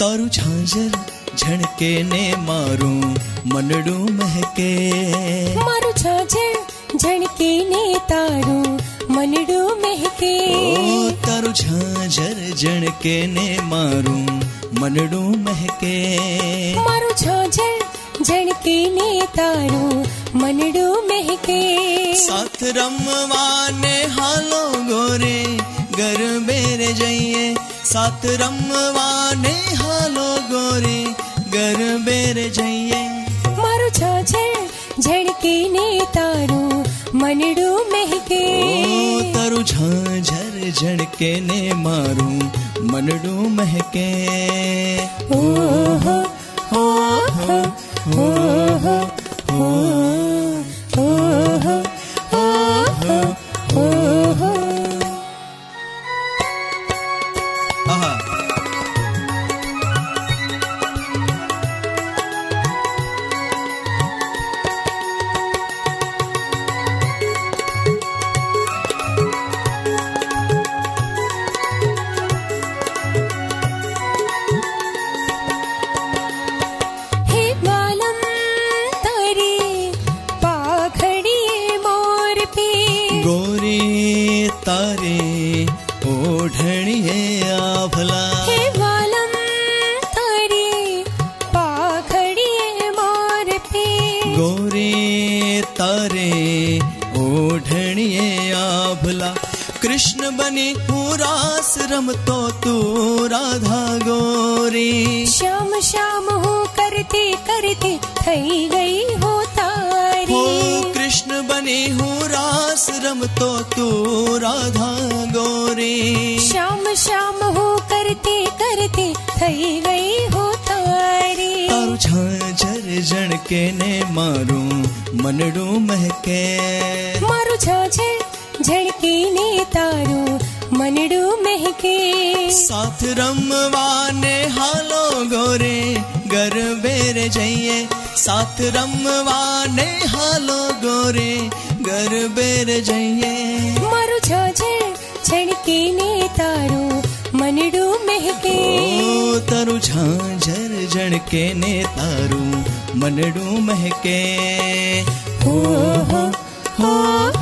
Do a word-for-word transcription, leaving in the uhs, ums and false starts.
तारू झांझर झणके ने मारू मनडू महके, मारू झांझर झणके ने तारू मनडू महके, ओ तारू झांझर झणके ने मारू मनडू महके, मारू झांझर झणके ने तारू मनडू महके। साथ रमवाने हालो गोरे गरबे रे जाइए, साथ रमवाने हालो गोरे गरबे रे जाइए, मारू झांझर झणके ने तारू मनडू महके, तारू झांझर झणके ने मारू मनडू महके। ओ हो हो हो हो हो। तारे ओढ़णिये आभला हे वालम तारे पाखड़िये मार पे, गोरे तारे ओढ़णिये आभला, कृष्ण बने रास रमतो तू राधा गोरी, श्याम श्याम हो करते करते थई गई हो तारी, हो कृष्ण बने रास रमतो तू राधा गोरी, श्याम श्याम हो करते करते थई गई हो तारी, तारू झांझर झणके ने मारू मनडू महके, मारू झांझर झणके ने तारू मनडू महके, साथ रमवाने हालो गोरे गरबे रे जाइए, साथ रमवाने हालो गोरे गरबे रे जाइए, मारू झांझर झणके ने तारू मनडू महके, ओ तारू झांझर झणके ने तारू मनडू महके। हो हो हो।